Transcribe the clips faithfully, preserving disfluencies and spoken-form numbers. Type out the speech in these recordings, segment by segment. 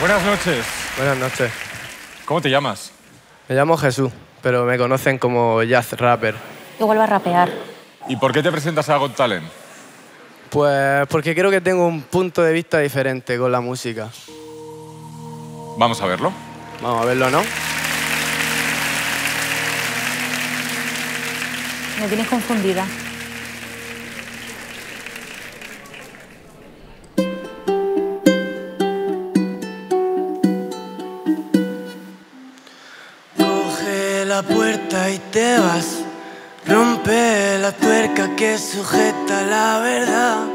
Buenas noches. Buenas noches. ¿Cómo te llamas? Me llamo Jesús, pero me conocen como Jazz Rapper. Yo vuelvo a rapear. ¿Y por qué te presentas a Got Talent? Pues porque creo que tengo un punto de vista diferente con la música. ¿Vamos a verlo? Vamos a verlo, ¿no? Me tienes confundida. La puerta y te vas, rompe la tuerca que sujeta la verdad,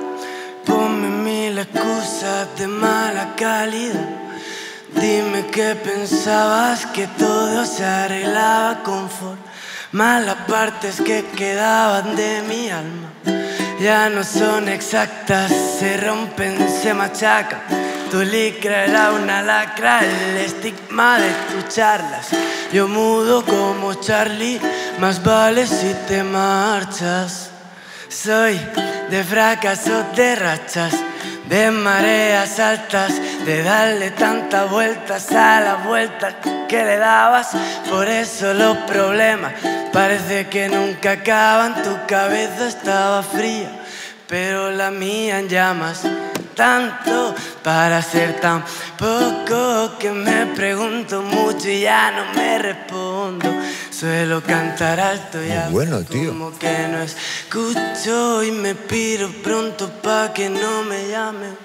ponme mil excusas de mala calidad, dime que pensabas que todo se arreglaba conforme las partes que quedaban de mi alma, ya no son exactas, se rompen, se machacan. Tu licra era una lacra, el estigma de tus charlas. Yo mudo como Charlie, más vale si te marchas. Soy de fracasos, de rachas, de mareas altas, de darle tantas vueltas a las vueltas que le dabas. Por eso los problemas parece que nunca acaban. Tu cabeza estaba fría, pero la mía en llamas. Tanto para ser tan poco que me pregunto mucho y ya no me respondo. Suelo cantar alto y alto, bueno, tío, como que no escucho y me piro pronto pa' que no me llamen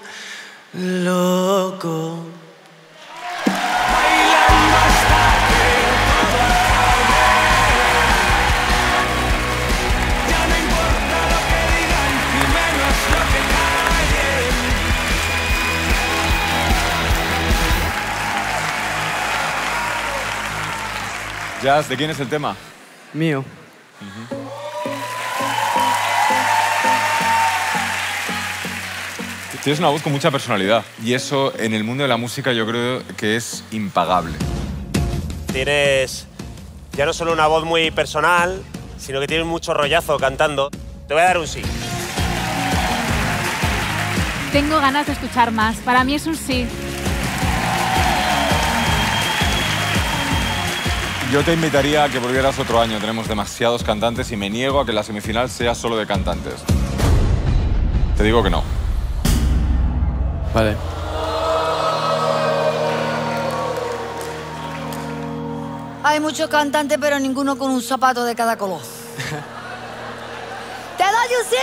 loco. Jazz, ¿de quién es el tema? Mío. Uh-huh. Tienes una voz con mucha personalidad y eso en el mundo de la música yo creo que es impagable. Tienes ya no solo una voz muy personal, sino que tienes mucho rollazo cantando. Te voy a dar un sí. Tengo ganas de escuchar más. Para mí es un sí. Yo te invitaría a que volvieras otro año. Tenemos demasiados cantantes y me niego a que la semifinal sea solo de cantantes. Te digo que no. Vale. Hay muchos cantantes, pero ninguno con un zapato de cada color. ¡Te doy un sí!